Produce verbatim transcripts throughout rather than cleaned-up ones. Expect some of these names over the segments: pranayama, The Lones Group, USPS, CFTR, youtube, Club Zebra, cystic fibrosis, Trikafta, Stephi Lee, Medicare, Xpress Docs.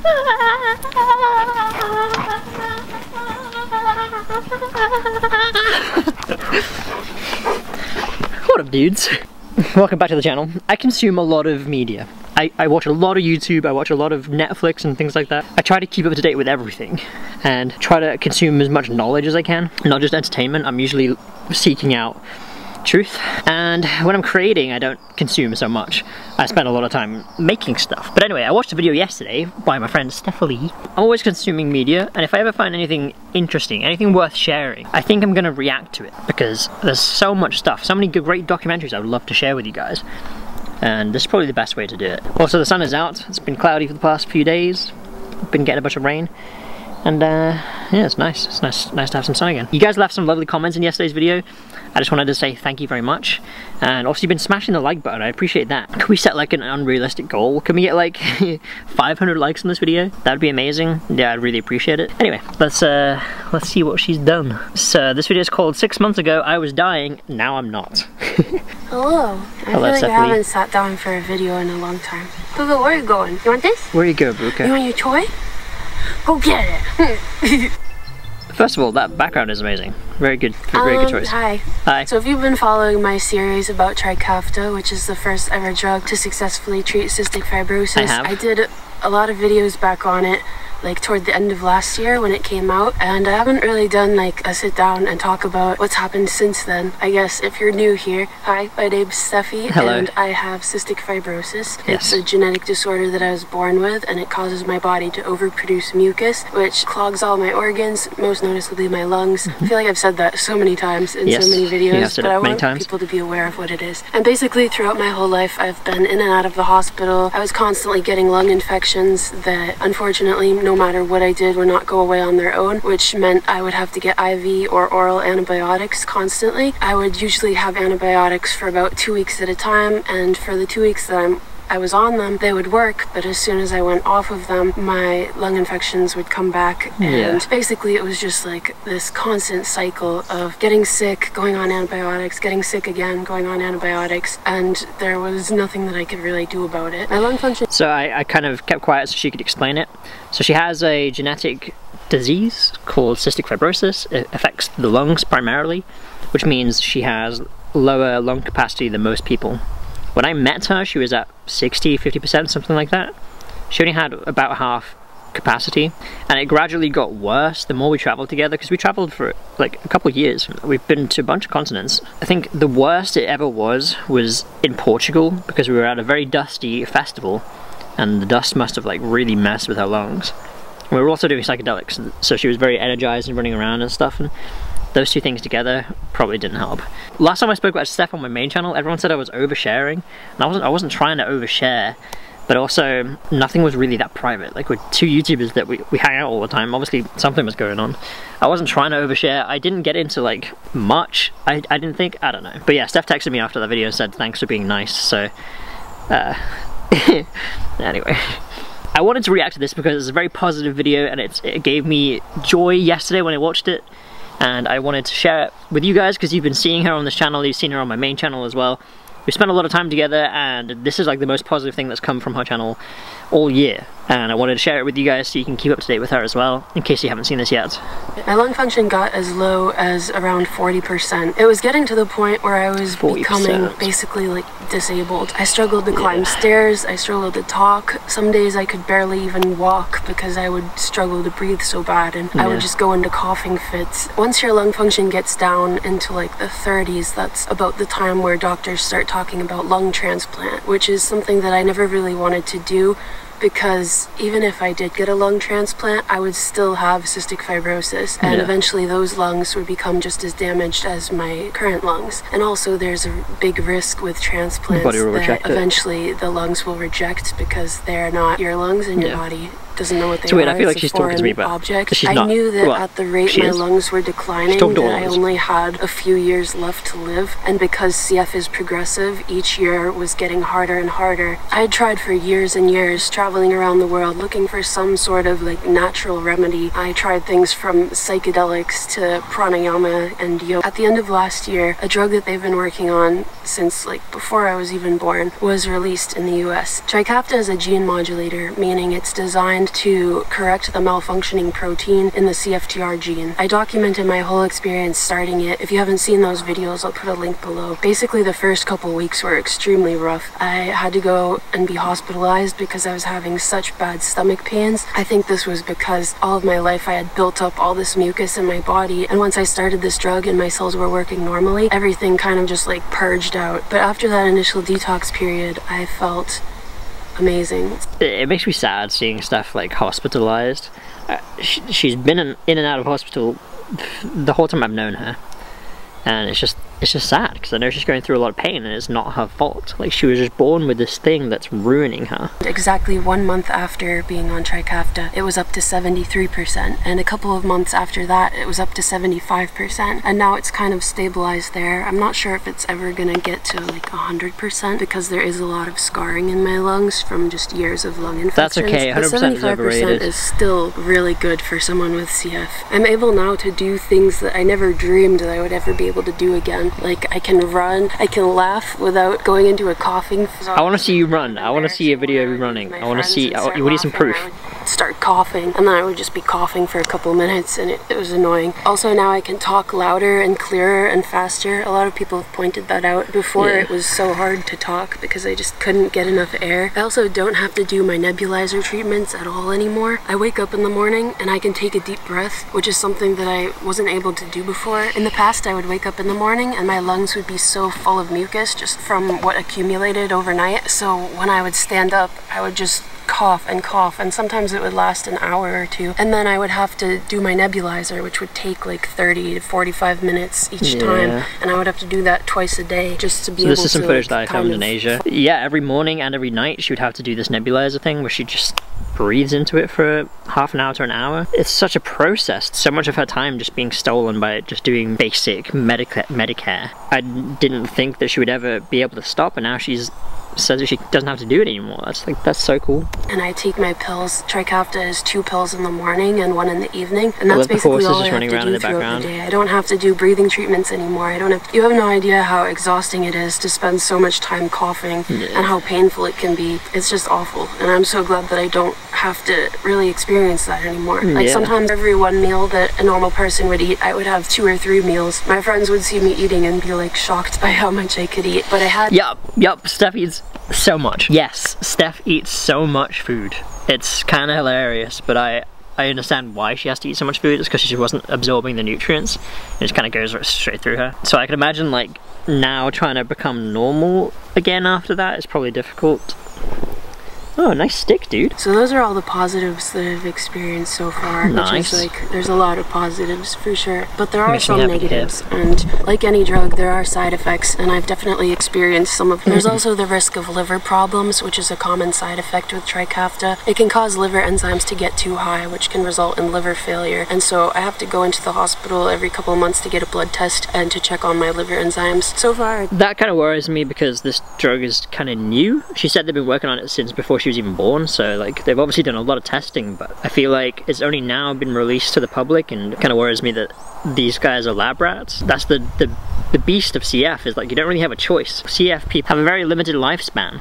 What up, dudes? Welcome back to the channel. I consume a lot of media. I, I watch a lot of YouTube, I watch a lot of Netflix and things like that. I try to keep up to date with everything and try to consume as much knowledge as I can, not just entertainment. I'm usually seeking out truth, and when I'm creating I don't consume so much. I spend a lot of time making stuff. But anyway, I watched a video yesterday by my friend Stephi Lee. I'm always consuming media, and if I ever find anything interesting, anything worth sharing, I think I'm gonna react to it because there's so much stuff, so many good, great documentaries I would love to share with you guys, and this is probably the best way to do it. Also, the sun is out. It's been cloudy for the past few days. I've been getting a bunch of rain. And uh, yeah, it's nice. It's nice, nice to have some sun again. You guys left some lovely comments in yesterday's video. I just wanted to say thank you very much. And also, you've been smashing the like button. I appreciate that. Can we set like an unrealistic goal? Can we get like five hundred likes on this video? That'd be amazing. Yeah, I'd really appreciate it. Anyway, let's uh, let's see what she's done. So this video is called Six Months Ago I Was Dying, Now I'm Not. Hello. I Hello, feel like Stephi. I haven't sat down for a video in a long time. But where are you going? You want this? Where are you going, Buka? You want your toy? Go get it! First of all, that background is amazing. Very good, very um, good choice. Hi. Hi. So if you've been following my series about Trikafta, which is the first ever drug to successfully treat cystic fibrosis, I, have. I did a lot of videos back on it, like toward the end of last year when it came out, and I haven't really done like a sit down and talk about what's happened since then. I guess if you're new here, hi, my name's Stephi. Hello. And I have cystic fibrosis. Yes. It's a genetic disorder that I was born with, and it causes my body to overproduce mucus, which clogs all my organs, most noticeably my lungs. Mm-hmm. I feel like I've said that so many times in yes. so many videos, but I want times. people to be aware of what it is. And basically throughout my whole life I've been in and out of the hospital. I was constantly getting lung infections that unfortunately no No matter what I did would not go away on their own, which meant I would have to get I V or oral antibiotics constantly. I would usually have antibiotics for about two weeks at a time, and for the two weeks that I'm I was on them, they would work, but as soon as I went off of them, my lung infections would come back, and yeah. basically it was just like this constant cycle of getting sick, going on antibiotics, getting sick again, going on antibiotics, and there was nothing that I could really do about it. My lung function... So I, I kind of kept quiet so she could explain it. So she has a genetic disease called cystic fibrosis. It affects the lungs primarily, which means she has lower lung capacity than most people. When I met her, she was at sixty, fifty percent, something like that. She only had about half capacity, and it gradually got worse the more we traveled together, because we traveled for like a couple of years. We've been to a bunch of continents. I think the worst it ever was was in Portugal, because we were at a very dusty festival, and the dust must have like really messed with her lungs. We were also doing psychedelics, so she was very energized and running around and stuff. And those two things together probably didn't help. Last time I spoke about Steph on my main channel, everyone said I was oversharing, and I wasn't. I wasn't trying to overshare, but also nothing was really that private. Like, we're two YouTubers that we, we hang out all the time. Obviously something was going on. I wasn't trying to overshare. I didn't get into like much. I, I didn't think, I don't know. But yeah, Steph texted me after that video and said thanks for being nice, so uh, anyway. I wanted to react to this because it's a very positive video, and it's, it gave me joy yesterday when I watched it. And I wanted to share it with you guys because you've been seeing her on this channel, you've seen her on my main channel as well. We spent a lot of time together, and this is like the most positive thing that's come from her channel all year. And I wanted to share it with you guys so you can keep up to date with her as well, in case you haven't seen this yet. My lung function got as low as around forty percent. It was getting to the point where I was forty percent. Becoming basically like disabled. I struggled to climb yeah. stairs, I struggled to talk. Some days I could barely even walk because I would struggle to breathe so bad, and yeah. I would just go into coughing fits. Once your lung function gets down into like the thirties, that's about the time where doctors start talking about lung transplant, which is something that I never really wanted to do, because even if I did get a lung transplant, I would still have cystic fibrosis, and yeah. eventually those lungs would become just as damaged as my current lungs. And also there's a big risk with transplants that eventually it. the lungs will reject because they're not your lungs, and your yeah. body doesn't know what they so wait, are. I feel like it's she's talking to me, but she's not. I knew that well, at the rate my is. lungs were declining, that I only had a few years left to live, and because C F is progressive, each year was getting harder and harder. I had tried for years and years, traveling around the world looking for some sort of like natural remedy. I tried things from psychedelics to pranayama and yoga. At the end of last year, a drug that they've been working on since like before I was even born was released in the U S. Trikafta is a gene modulator, meaning it's designed to correct the malfunctioning protein in the C F T R gene. I documented my whole experience starting it. If you haven't seen those videos, I'll put a link below. Basically, the first couple weeks were extremely rough. I had to go and be hospitalized because I was having such bad stomach pains. I think this was because all of my life I had built up all this mucus in my body, and once I started this drug and my cells were working normally, everything kind of just like purged out. But after that initial detox period, I felt amazing. It makes me sad seeing stuff like hospitalized. Uh, she, she's been in, in and out of hospital the whole time I've known her, and it's just it's just sad because I know she's going through a lot of pain and it's not her fault. Like, she was just born with this thing that's ruining her. Exactly one month after being on Trikafta, it was up to seventy-three percent, and a couple of months after that it was up to seventy-five percent, and now it's kind of stabilized there. I'm not sure if it's ever gonna get to like one hundred percent because there is a lot of scarring in my lungs from just years of lung infections. That's okay, one hundred percent is overrated. seventy-five percent is still really good for someone with C F. I'm able now to do things that I never dreamed that I would ever be able to do again. Like, I can run, I can laugh without going into a coughing zone. I want to see you run. I want to see a video of you running. I want to see, you need some proof. Start coughing, and then I would just be coughing for a couple minutes, and it, it was annoying. Also, now I can talk louder and clearer and faster. A lot of people have pointed that out. Before, yeah, it was so hard to talk because I just couldn't get enough air. I also don't have to do my nebulizer treatments at all anymore. I wake up in the morning and I can take a deep breath, which is something that I wasn't able to do before. In the past, I would wake up in the morning and my lungs would be so full of mucus just from what accumulated overnight. So when I would stand up, I would just cough and cough, and sometimes it would last an hour or two, and then I would have to do my nebulizer, which would take like thirty to forty-five minutes each yeah. time, and I would have to do that twice a day just to be so able to. This is some footage that I found in Asia. Yeah, every morning and every night she would have to do this nebulizer thing where she just breathes into it for half an hour to an hour. It's such a process. So much of her time just being stolen by just doing basic Medicare. Medicare. I didn't think that she would ever be able to stop, and now she's says that she doesn't have to do it anymore. That's like, that's so cool. And I take my pills. Trikafta is two pills in the morning and one in the evening, and that's basically all I have to do throughout the day. I don't have to do breathing treatments anymore. I don't have. You have no idea how exhausting it is to spend so much time coughing yeah. and how painful it can be. It's just awful, and I'm so glad that I don't have to really experience that anymore. Like yeah. sometimes every one meal that a normal person would eat, I would have two or three meals. My friends would see me eating and be like shocked by how much I could eat, but I had. Yup, yup, Steph eats so much. Yes, Steph eats so much food. It's kind of hilarious, but I I understand why she has to eat so much food. It's because she wasn't absorbing the nutrients. It just kind of goes straight through her. So I can imagine like now trying to become normal again after that is probably difficult. Oh, nice stick, dude. So those are all the positives that I've experienced so far. Nice. Which is like, there's a lot of positives for sure, but there are some negatives, and like any drug, there are side effects, and I've definitely experienced some of them. There's also the risk of liver problems, which is a common side effect with Trikafta. It can cause liver enzymes to get too high, which can result in liver failure, and so I have to go into the hospital every couple of months to get a blood test and to check on my liver enzymes. So far, that kind of worries me because this drug is kind of new. She said they've been working on it since before she was even born, so like they've obviously done a lot of testing, but I feel like it's only now been released to the public, and it kind of worries me that these guys are lab rats. That's the, the the beast of C F, is like you don't really have a choice. C F people have a very limited lifespan,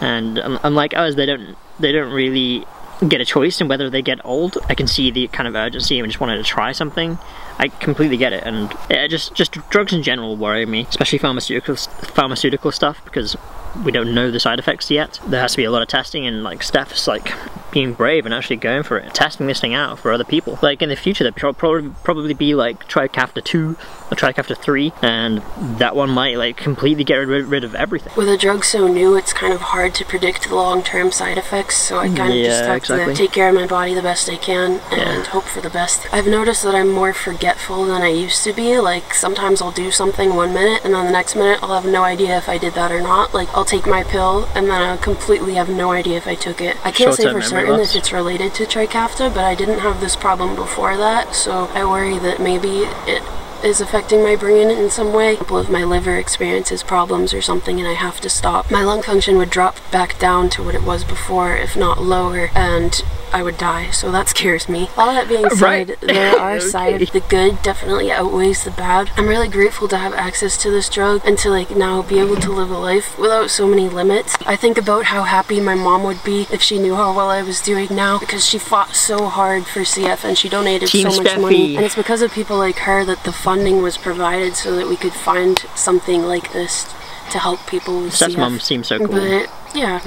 and unlike us, they don't they don't really get a choice in whether they get old. I can see the kind of urgency and just wanted to try something. I completely get it, and it just just drugs in general worry me, especially pharmaceutical pharmaceutical stuff, because we don't know the side effects yet. There has to be a lot of testing, and like Steph's like being brave and actually going for it, testing this thing out for other people. Like in the future, there'll probably probably be like Trikafta two or Trikafta three, and that one might like completely get rid, rid of everything. With a drug so new, it's kind of hard to predict the long-term side effects, so I kind of yeah, just have exactly. to take care of my body the best I can and yeah. hope for the best. I've noticed that I'm more forgetful than I used to be. Like sometimes I'll do something one minute, and then the next minute I'll have no idea if I did that or not. Like, I'll take my pill and then I'll completely have no idea if I took it. I can't say for certain if it's related to Trikafta, but I didn't have this problem before that, so I worry that maybe it is affecting my brain in some way. If my liver experiences problems or something and I have to stop, my lung function would drop back down to what it was before, if not lower, and I would die, so that scares me. All that being said, right. there are okay. sides. The good definitely outweighs the bad. I'm really grateful to have access to this drug and to like now be able to live a life without so many limits. I think about how happy my mom would be if she knew how well I was doing now, because she fought so hard for C F and she donated Team so much Stephi. money. And it's because of people like her that the funding was provided so that we could find something like this to help people with Steph's C F. Mom seems so cool. But yeah,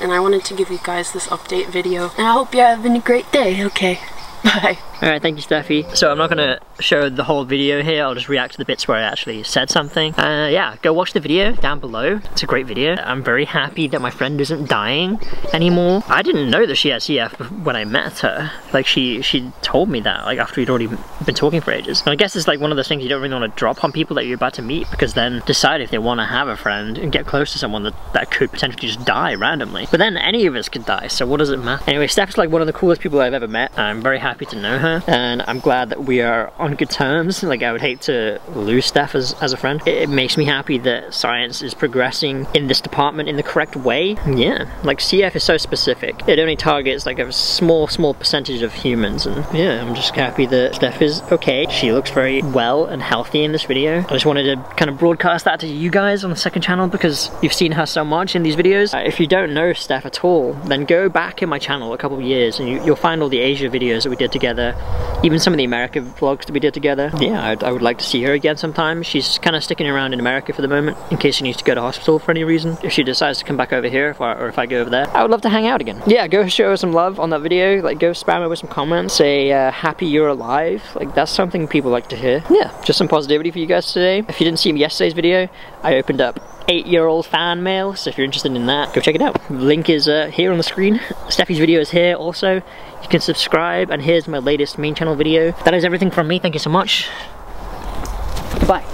and I wanted to give you guys this update video. And I hope you're having a great day. Okay, bye. Alright, thank you, Steffi. So I'm not going to show the whole video here, I'll just react to the bits where I actually said something. Uh, yeah, go watch the video down below. It's a great video. I'm very happy that my friend isn't dying anymore. I didn't know that she had C F when I met her. Like, she she told me that, like, after we'd already been talking for ages. And I guess it's like one of those things you don't really want to drop on people that you're about to meet, because then decide if they want to have a friend and get close to someone that, that could potentially just die randomly. But then any of us could die, so what does it matter? Anyway, Steph's like one of the coolest people I've ever met. I'm very happy to know her. And I'm glad that we are on good terms. Like, I would hate to lose Steph as, as a friend. It, it makes me happy that science is progressing in this department in the correct way. Yeah, like C F is so specific. It only targets like a small, small percentage of humans. And yeah, I'm just happy that Steph is okay. She looks very well and healthy in this video. I just wanted to kind of broadcast that to you guys on the second channel because you've seen her so much in these videos. Uh, if you don't know Steph at all, then go back in my channel a couple of years and you, you'll find all the Asia videos that we did together. Even some of the America vlogs that we did together. Yeah, I'd, I would like to see her again sometime. She's kind of sticking around in America for the moment in case she needs to go to hospital for any reason. If she decides to come back over here, if I, or if I go over there, I would love to hang out again. Yeah, go show her some love on that video. Like, go spam her with some comments. Say, uh, happy you're alive. Like, that's something people like to hear. Yeah, just some positivity for you guys today. If you didn't see yesterday's video, I opened up eight year old fan mail, so if you're interested in that, go check it out. Link is uh, here on the screen. Steffi's video is here also. You can subscribe, and here's my latest main channel video. That is everything from me. Thank you so much. Bye.